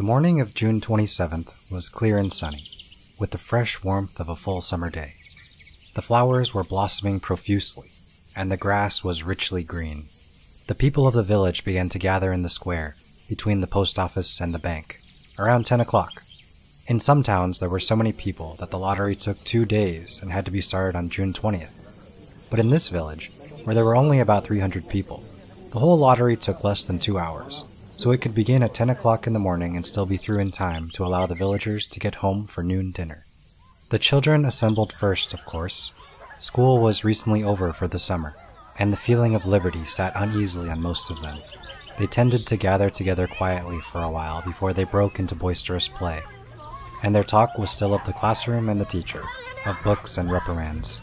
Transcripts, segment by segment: The morning of June 27th was clear and sunny, with the fresh warmth of a full summer day. The flowers were blossoming profusely, and the grass was richly green. The people of the village began to gather in the square, between the post office and the bank, around 10 o'clock. In some towns, there were so many people that the lottery took 2 days and had to be started on June 20th. But in this village, where there were only about 300 people, the whole lottery took less than 2 hours, so it could begin at 10 o'clock in the morning and still be through in time to allow the villagers to get home for noon dinner. The children assembled first, of course. School was recently over for the summer, and the feeling of liberty sat uneasily on most of them. They tended to gather together quietly for a while before they broke into boisterous play, and their talk was still of the classroom and the teacher, of books and reprimands.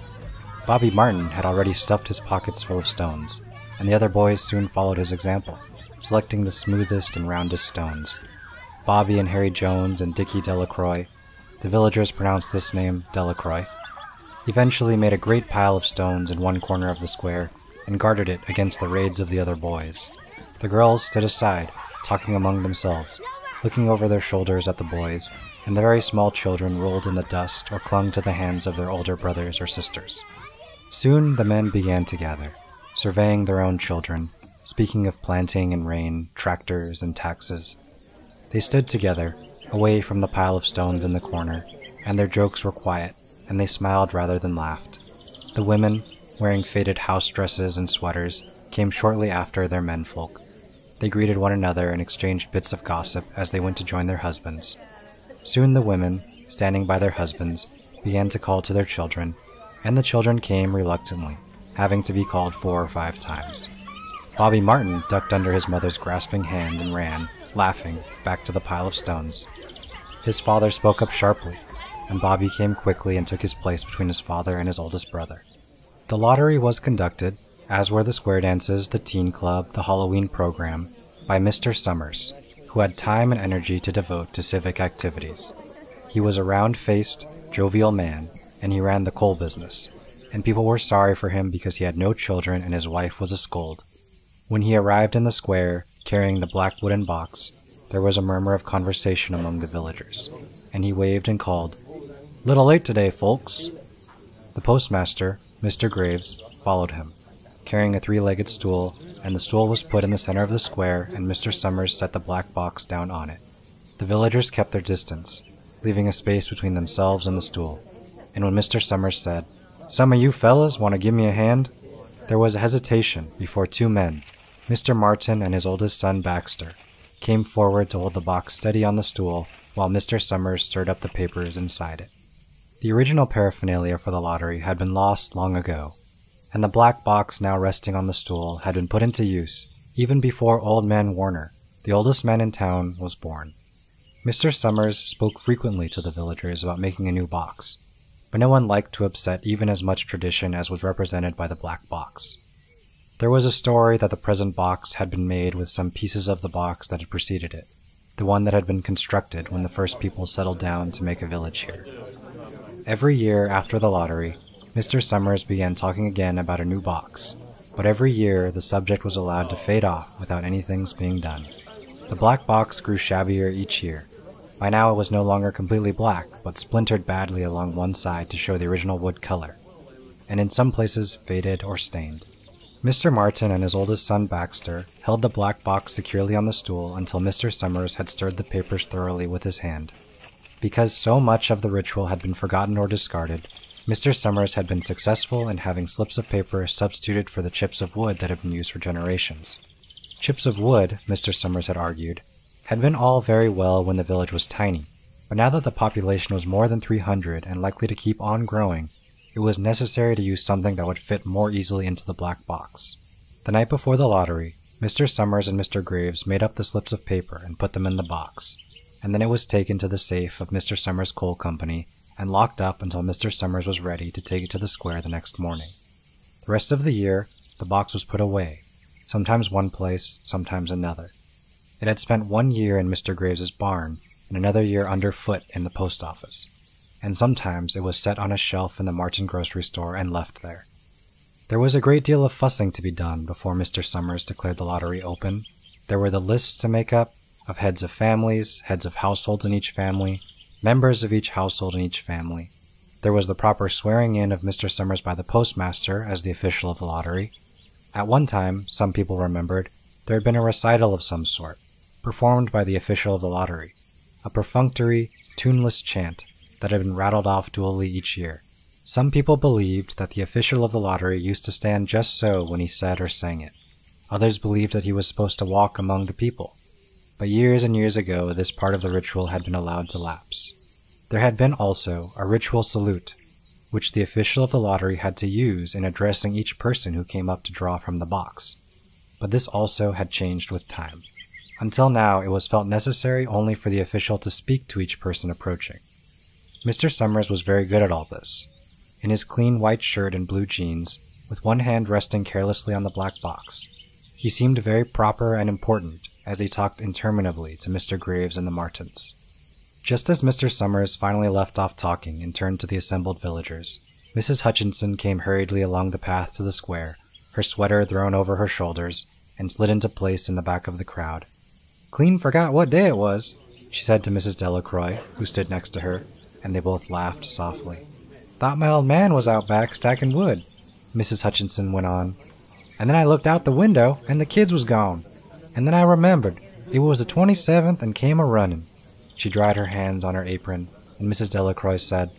Bobby Martin had already stuffed his pockets full of stones, and the other boys soon followed his example, selecting the smoothest and roundest stones. Bobby and Harry Jones and Dickie Delacroix, the villagers pronounced this name Delacroix, eventually made a great pile of stones in one corner of the square and guarded it against the raids of the other boys. The girls stood aside, talking among themselves, looking over their shoulders at the boys, and the very small children rolled in the dust or clung to the hands of their older brothers or sisters. Soon the men began to gather, surveying their own children, speaking of planting and rain, tractors and taxes. They stood together, away from the pile of stones in the corner, and their jokes were quiet, and they smiled rather than laughed. The women, wearing faded house dresses and sweaters, came shortly after their menfolk. They greeted one another and exchanged bits of gossip as they went to join their husbands. Soon the women, standing by their husbands, began to call to their children, and the children came reluctantly, having to be called 4 or 5 times. Bobby Martin ducked under his mother's grasping hand and ran, laughing, back to the pile of stones. His father spoke up sharply, and Bobby came quickly and took his place between his father and his oldest brother. The lottery was conducted, as were the square dances, the teen club, the Halloween program, by Mr. Summers, who had time and energy to devote to civic activities. He was a round-faced, jovial man, and he ran the coal business, and people were sorry for him because he had no children and his wife was a scold. When he arrived in the square, carrying the black wooden box, there was a murmur of conversation among the villagers, and he waved and called, "Little late today, folks." The postmaster, Mr. Graves, followed him, carrying a 3-legged stool, and the stool was put in the center of the square, and Mr. Summers set the black box down on it. The villagers kept their distance, leaving a space between themselves and the stool, and when Mr. Summers said, "Some of you fellas want to give me a hand?" there was a hesitation before 2 men, Mr. Martin and his oldest son Baxter, came forward to hold the box steady on the stool while Mr. Summers stirred up the papers inside it. The original paraphernalia for the lottery had been lost long ago, and the black box now resting on the stool had been put into use even before Old Man Warner, the oldest man in town, was born. Mr. Summers spoke frequently to the villagers about making a new box, but no one liked to upset even as much tradition as was represented by the black box. There was a story that the present box had been made with some pieces of the box that had preceded it, the one that had been constructed when the first people settled down to make a village here. Every year after the lottery, Mr. Summers began talking again about a new box, but every year the subject was allowed to fade off without anything being done. The black box grew shabbier each year. By now it was no longer completely black, but splintered badly along one side to show the original wood color, and in some places faded or stained. Mr. Martin and his oldest son Baxter held the black box securely on the stool until Mr. Summers had stirred the papers thoroughly with his hand. Because so much of the ritual had been forgotten or discarded, Mr. Summers had been successful in having slips of paper substituted for the chips of wood that had been used for generations. Chips of wood, Mr. Summers had argued, had been all very well when the village was tiny, but now that the population was more than 300 and likely to keep on growing, it was necessary to use something that would fit more easily into the black box. The night before the lottery, Mr. Summers and Mr. Graves made up the slips of paper and put them in the box, and then it was taken to the safe of Mr. Summers' coal company and locked up until Mr. Summers was ready to take it to the square the next morning. The rest of the year, the box was put away, sometimes one place, sometimes another. It had spent 1 year in Mr. Graves's barn and another year underfoot in the post office, and sometimes it was set on a shelf in the Martin grocery store and left there. There was a great deal of fussing to be done before Mr. Summers declared the lottery open. There were the lists to make up, of heads of families, heads of households in each family, members of each household in each family. There was the proper swearing in of Mr. Summers by the postmaster as the official of the lottery. At one time, some people remembered, there had been a recital of some sort, performed by the official of the lottery, a perfunctory, tuneless chant that had been rattled off dually each year. Some people believed that the official of the lottery used to stand just so when he said or sang it. Others believed that he was supposed to walk among the people. But years and years ago, this part of the ritual had been allowed to lapse. There had been also a ritual salute, which the official of the lottery had to use in addressing each person who came up to draw from the box. But this also had changed with time. Until now, it was felt necessary only for the official to speak to each person approaching. Mr. Summers was very good at all this. In his clean white shirt and blue jeans, with one hand resting carelessly on the black box, he seemed very proper and important as he talked interminably to Mr. Graves and the Martins. Just as Mr. Summers finally left off talking and turned to the assembled villagers, Mrs. Hutchinson came hurriedly along the path to the square, her sweater thrown over her shoulders, and slid into place in the back of the crowd. "Clean forgot what day it was," she said to Mrs. Delacroix, who stood next to her, and they both laughed softly. "Thought my old man was out back stacking wood," Mrs. Hutchinson went on. "And then I looked out the window, and the kids was gone. And then I remembered, it was the 27th and came a-running." She dried her hands on her apron, and Mrs. Delacroix said,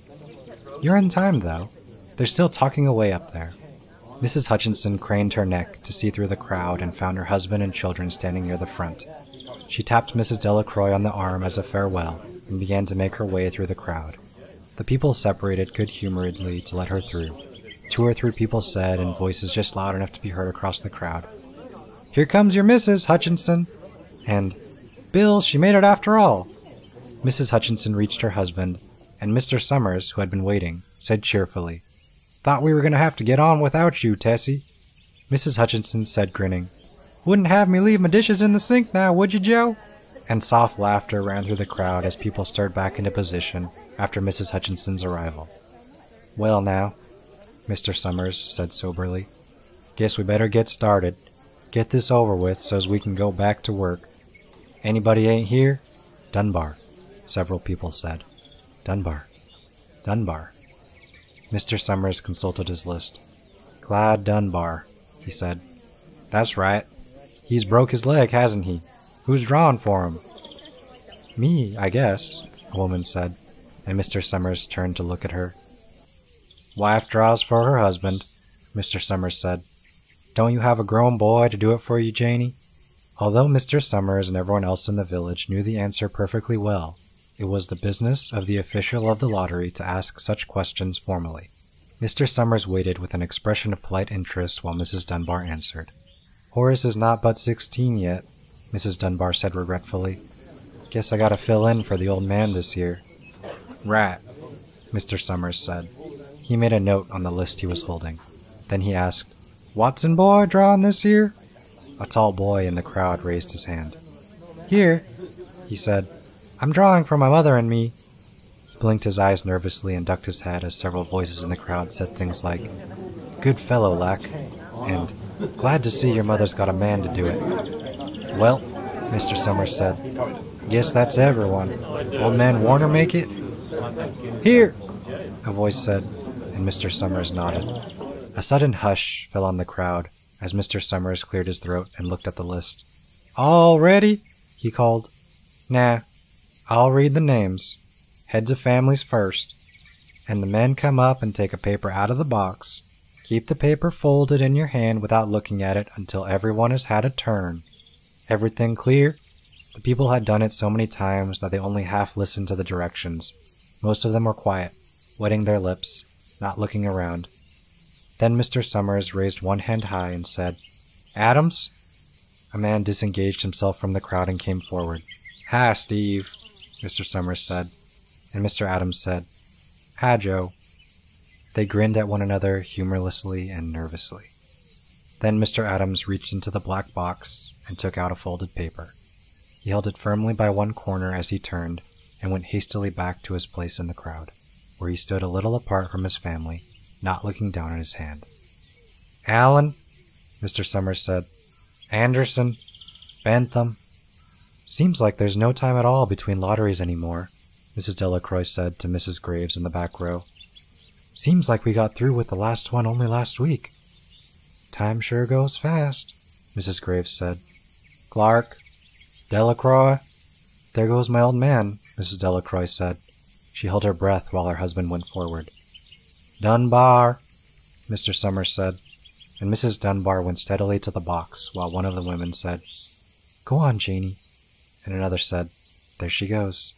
"You're in time, though. They're still talking away up there." Mrs. Hutchinson craned her neck to see through the crowd and found her husband and children standing near the front. She tapped Mrs. Delacroix on the arm as a farewell and began to make her way through the crowd. The people separated good-humoredly to let her through. Two or three people said, in voices just loud enough to be heard across the crowd, "Here comes your Mrs. Hutchinson," and "Bill, she made it after all." Mrs. Hutchinson reached her husband, and Mr. Summers, who had been waiting, said cheerfully, "Thought we were going to have to get on without you, Tessie." Mrs. Hutchinson said, grinning, "Wouldn't have me leave my dishes in the sink now, would you, Joe?" And soft laughter ran through the crowd as people stirred back into position after Mrs. Hutchinson's arrival. "Well now," Mr. Summers said soberly, "guess we better get started. Get this over with so's we can go back to work. Anybody ain't here? Dunbar," several people said. "Dunbar. Dunbar." Mr. Summers consulted his list. "Clyde Dunbar," he said. "That's right. He's broke his leg, hasn't he? Who's drawing for him?" "Me, I guess," a woman said. And Mr. Summers turned to look at her. "Wife draws for her husband," Mr. Summers said. "Don't you have a grown boy to do it for you, Janie?" Although Mr. Summers and everyone else in the village knew the answer perfectly well, it was the business of the official of the lottery to ask such questions formally. Mr. Summers waited with an expression of polite interest while Mrs. Dunbar answered. "Horace is not but 16 yet," Mrs. Dunbar said regretfully. "Guess I gotta fill in for the old man this year." "Right," Mr. Summers said. He made a note on the list he was holding. Then he asked, "Watson boy drawing this year?" A tall boy in the crowd raised his hand. "Here," he said. "I'm drawing for my mother and me." He blinked his eyes nervously and ducked his head as several voices in the crowd said things like, "Good fellow, Lack," and "Glad to see your mother's got a man to do it." "Well," Mr. Summers said, "guess that's everyone. Old man Warner make it?" "Here," a voice said, and Mr. Summers nodded. A sudden hush fell on the crowd as Mr. Summers cleared his throat and looked at the list. "All ready?" he called. "Nah, I'll read the names. Heads of families first. And the men come up and take a paper out of the box. Keep the paper folded in your hand without looking at it until everyone has had a turn. Everything clear?" The people had done it so many times that they only half listened to the directions. Most of them were quiet, wetting their lips, not looking around. Then Mr. Summers raised one hand high and said, "Adams?" A man disengaged himself from the crowd and came forward. "Hi, Steve," Mr. Summers said, and Mr. Adams said, "Hi, Joe." They grinned at one another humorlessly and nervously. Then Mr. Adams reached into the black box and took out a folded paper. He held it firmly by one corner as he turned and went hastily back to his place in the crowd, where he stood a little apart from his family, not looking down at his hand. "Allen," Mr. Summers said, "Anderson, Bentham." Seems like there's no time at all between lotteries anymore, Mrs. Delacroix said to Mrs. Graves in the back row. Seems like we got through with the last one only last week. Time sure goes fast, Mrs. Graves said. Clark, Delacroix, there goes my old man, Mrs. Delacroix said. She held her breath while her husband went forward. Dunbar, Mr. Summers said, and Mrs. Dunbar went steadily to the box while one of the women said, Go on, Janie, and another said, There she goes.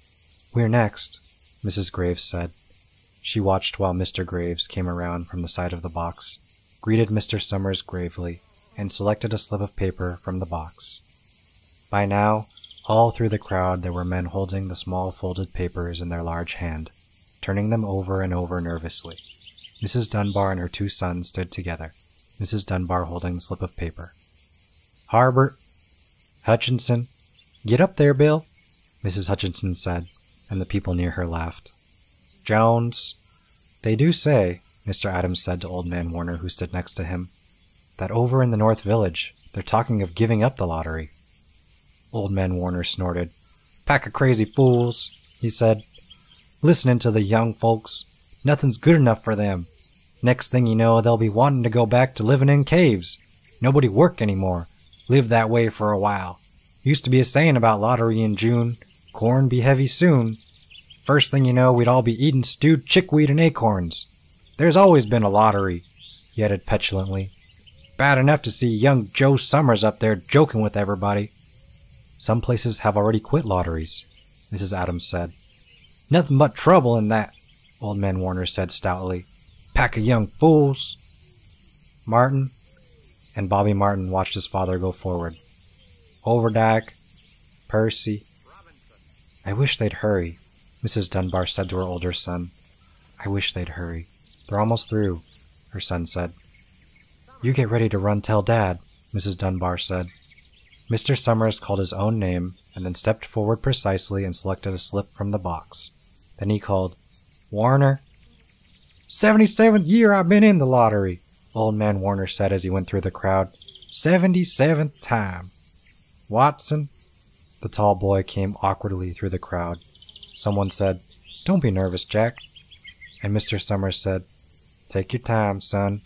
We're next, Mrs. Graves said. She watched while Mr. Graves came around from the side of the box, greeted Mr. Summers gravely, and selected a slip of paper from the box. By now, all through the crowd there were men holding the small folded papers in their large hand, turning them over and over nervously. Mrs. Dunbar and her two sons stood together, Mrs. Dunbar holding the slip of paper. Harbert, Hutchinson, get up there, Bill, Mrs. Hutchinson said, and the people near her laughed. Jones, they do say, Mr. Adams said to Old Man Warner, who stood next to him, that over in the North Village they're talking of giving up the lottery. Old Man Warner snorted. Pack of crazy fools, he said. Listening to the young folks, nothing's good enough for them. Next thing you know, they'll be wanting to go back to living in caves. Nobody work anymore. Live that way for a while. Used to be a saying about lottery in June, corn be heavy soon. First thing you know, we'd all be eating stewed chickweed and acorns. There's always been a lottery, he added petulantly. Bad enough to see young Joe Summers up there joking with everybody. Some places have already quit lotteries, Mrs. Adams said. Nothing but trouble in that, Old Man Warner said stoutly. Pack of young fools. Martin and Bobby Martin watched his father go forward. Overdyke, Percy. I wish they'd hurry, Mrs. Dunbar said to her older son. I wish they'd hurry. They're almost through, her son said. You get ready to run tell Dad, Mrs. Dunbar said. Mr. Summers called his own name and then stepped forward precisely and selected a slip from the box. Then he called, Warner. 77th year I've been in the lottery, Old Man Warner said as he went through the crowd. 77th time. Watson. The tall boy came awkwardly through the crowd. Someone said, Don't be nervous, Jack. And Mr. Summers said, Take your time, son.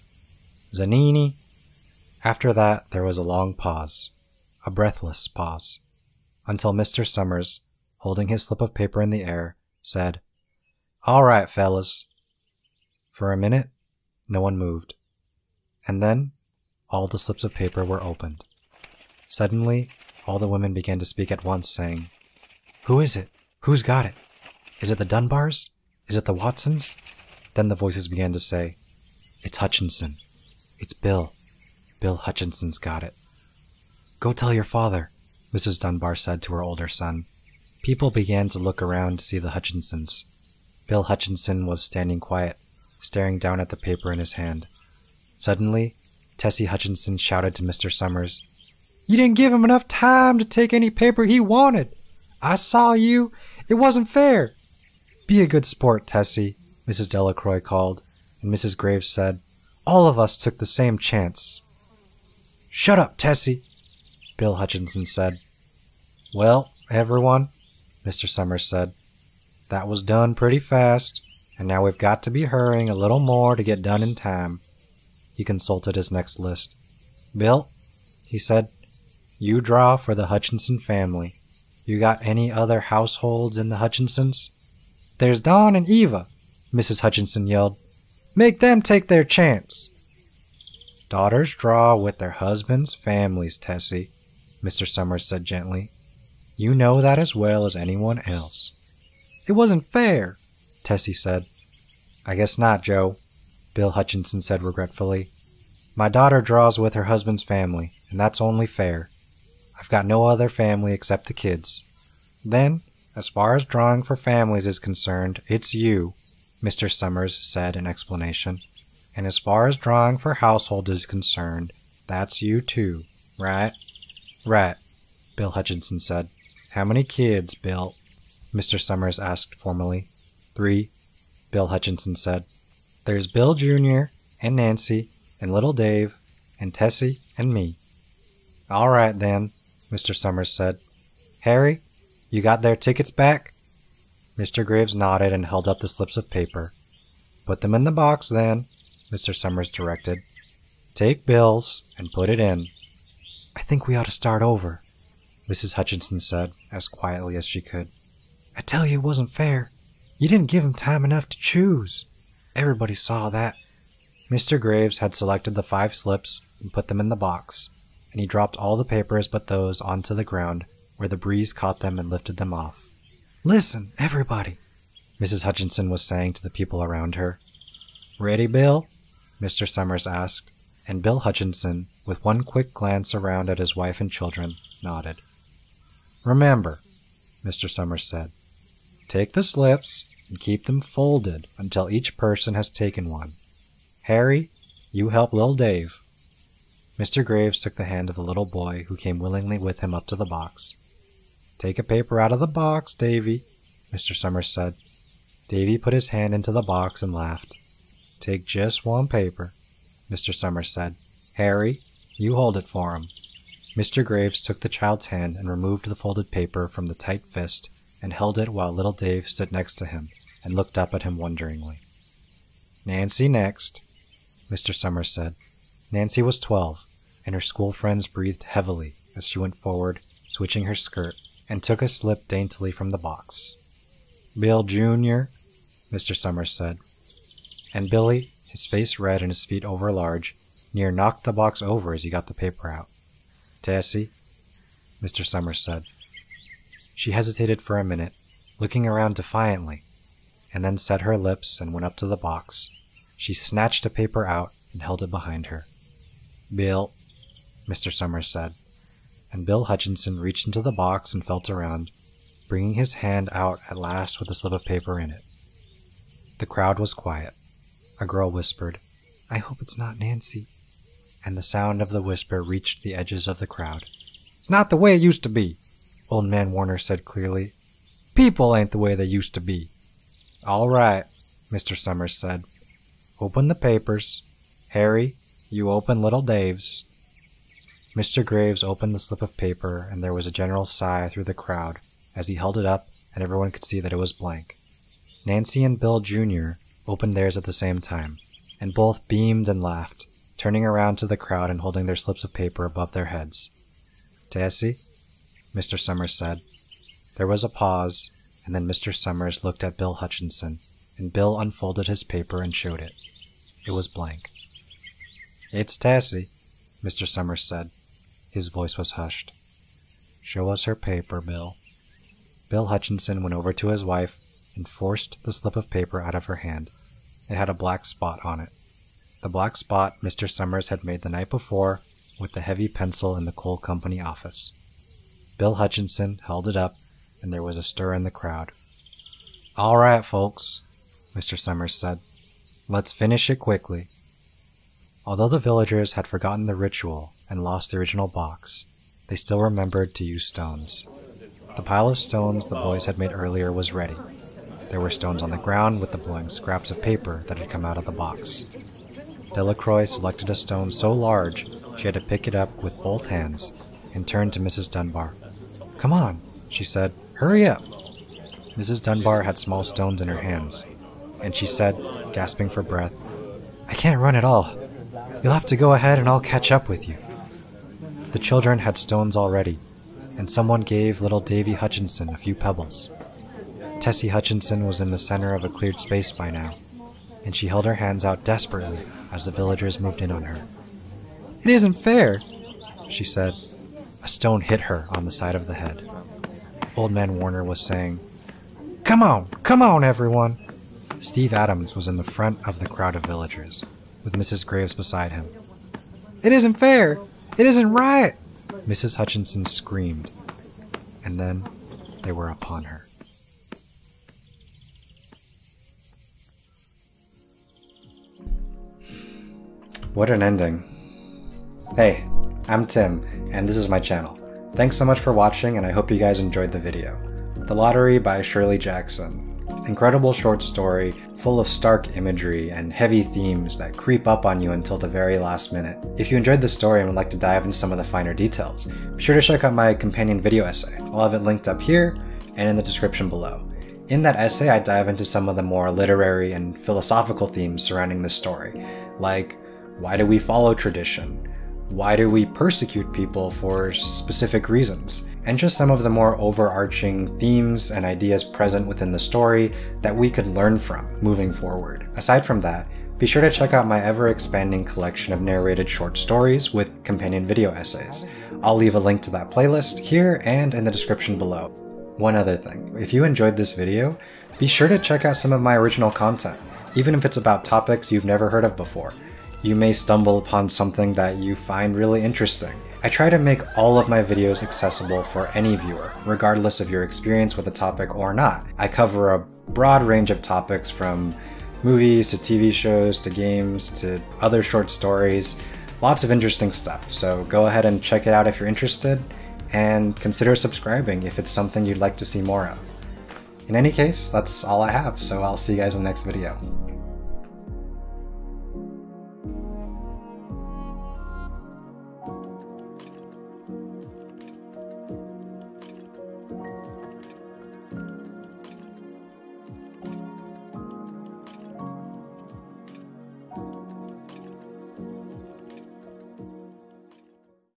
Zanini. After that, there was a long pause. A breathless pause, until Mr. Summers, holding his slip of paper in the air, said, All right, fellas. For a minute, no one moved, and then all the slips of paper were opened. Suddenly, all the women began to speak at once, saying, Who is it? Who's got it? Is it the Dunbars? Is it the Watsons? Then the voices began to say, It's Hutchinson. It's Bill. Bill Hutchinson's got it. Go tell your father, Mrs. Dunbar said to her older son. People began to look around to see the Hutchinsons. Bill Hutchinson was standing quiet, staring down at the paper in his hand. Suddenly, Tessie Hutchinson shouted to Mr. Summers, You didn't give him enough time to take any paper he wanted. I saw you. It wasn't fair. Be a good sport, Tessie, Mrs. Delacroix called, and Mrs. Graves said, All of us took the same chance. Shut up, Tessie, Bill Hutchinson said. Well, everyone, Mr. Summers said, that was done pretty fast, and now we've got to be hurrying a little more to get done in time. He consulted his next list. Bill, he said, you draw for the Hutchinson family. You got any other households in the Hutchinsons? There's Don and Eva, Mrs. Hutchinson yelled. Make them take their chance. Daughters draw with their husbands' families, Tessie, Mr. Summers said gently. You know that as well as anyone else. It wasn't fair, Tessie said. I guess not, Joe, Bill Hutchinson said regretfully. My daughter draws with her husband's family, and that's only fair. I've got no other family except the kids. Then, as far as drawing for families is concerned, it's you, Mr. Summers said in explanation. And as far as drawing for household is concerned, that's you too, right? Right, Bill Hutchinson said. How many kids, Bill? Mr. Summers asked formally. 3, Bill Hutchinson said. There's Bill Jr. and Nancy and little Dave and Tessie and me. All right then, Mr. Summers said. Harry, you got their tickets back? Mr. Graves nodded and held up the slips of paper. Put them in the box then, Mr. Summers directed. Take Bill's and put it in. I think we ought to start over, Mrs. Hutchinson said, as quietly as she could. I tell you it wasn't fair. You didn't give him time enough to choose. Everybody saw that. Mr. Graves had selected the 5 slips and put them in the box, and he dropped all the papers but those onto the ground, where the breeze caught them and lifted them off. Listen, everybody, Mrs. Hutchinson was saying to the people around her. Ready, Bill? Mr. Summers asked, and Bill Hutchinson, with one quick glance around at his wife and children, nodded. Remember, Mr. Summers said, take the slips and keep them folded until each person has taken one. Harry, you help little Dave. Mr. Graves took the hand of the little boy who came willingly with him up to the box. Take a paper out of the box, Davy, Mr. Summers said. Davy put his hand into the box and laughed. Take just one paper, Mr. Summers said. Harry, you hold it for him. Mr. Graves took the child's hand and removed the folded paper from the tight fist and held it while little Dave stood next to him and looked up at him wonderingly. Nancy next, Mr. Summers said. Nancy was 12, and her school friends breathed heavily as she went forward, switching her skirt, and took a slip daintily from the box. Bill Jr., Mr. Summers said. And Billy, his face red and his feet overlarge, near knocked the box over as he got the paper out. Tessie, Mr. Summers said. She hesitated for a minute, looking around defiantly, and then set her lips and went up to the box. She snatched a paper out and held it behind her. Bill, Mr. Summers said, and Bill Hutchinson reached into the box and felt around, bringing his hand out at last with a slip of paper in it. The crowd was quiet. A girl whispered, "I hope it's not Nancy." And the sound of the whisper reached the edges of the crowd. It's not the way it used to be, Old Man Warner said clearly. People ain't the way they used to be. All right, Mr. Summers said. Open the papers. Harry, you open little Dave's. Mr. Graves opened the slip of paper, and there was a general sigh through the crowd as he held it up and everyone could see that it was blank. Nancy and Bill Jr. opened theirs at the same time, and both beamed and laughed, turning around to the crowd and holding their slips of paper above their heads. Tessie, Mr. Summers said. There was a pause, and then Mr. Summers looked at Bill Hutchinson, and Bill unfolded his paper and showed it. It was blank. It's Tessie, Mr. Summers said. His voice was hushed. Show us her paper, Bill. Bill Hutchinson went over to his wife and forced the slip of paper out of her hand. It had a black spot on it. The black spot Mr. Summers had made the night before with the heavy pencil in the coal company office. Bill Hutchinson held it up, and there was a stir in the crowd. All right, folks, Mr. Summers said. Let's finish it quickly. Although the villagers had forgotten the ritual and lost the original box, they still remembered to use stones. The pile of stones the boys had made earlier was ready. There were stones on the ground with the blowing scraps of paper that had come out of the box. Delacroix selected a stone so large she had to pick it up with both hands and turned to Mrs. Dunbar. Come on, she said. Hurry up. Mrs. Dunbar had small stones in her hands, and she said, gasping for breath, I can't run at all. You'll have to go ahead and I'll catch up with you. The children had stones already, and someone gave little Davy Hutchinson a few pebbles. Tessie Hutchinson was in the center of a cleared space by now, and she held her hands out desperately as the villagers moved in on her. It isn't fair, she said. A stone hit her on the side of the head. Old Man Warner was saying, Come on, come on, everyone. Steve Adams was in the front of the crowd of villagers, with Mrs. Graves beside him. It isn't fair. It isn't right, Mrs. Hutchinson screamed. And then they were upon her. What an ending. Hey, I'm Tim, and this is my channel. Thanks so much for watching, and I hope you guys enjoyed the video. The Lottery by Shirley Jackson. Incredible short story full of stark imagery and heavy themes that creep up on you until the very last minute. If you enjoyed this story and would like to dive into some of the finer details, be sure to check out my companion video essay. I'll have it linked up here and in the description below. In that essay, I dive into some of the more literary and philosophical themes surrounding this story, like why do we follow tradition? Why do we persecute people for specific reasons? And just some of the more overarching themes and ideas present within the story that we could learn from moving forward. Aside from that, be sure to check out my ever-expanding collection of narrated short stories with companion video essays. I'll leave a link to that playlist here and in the description below. One other thing, if you enjoyed this video, be sure to check out some of my original content, even if it's about topics you've never heard of before. You may stumble upon something that you find really interesting. I try to make all of my videos accessible for any viewer, regardless of your experience with a topic or not. I cover a broad range of topics from movies to TV shows to games to other short stories, lots of interesting stuff. So go ahead and check it out if you're interested, and consider subscribing if it's something you'd like to see more of. In any case, that's all I have, so I'll see you guys in the next video.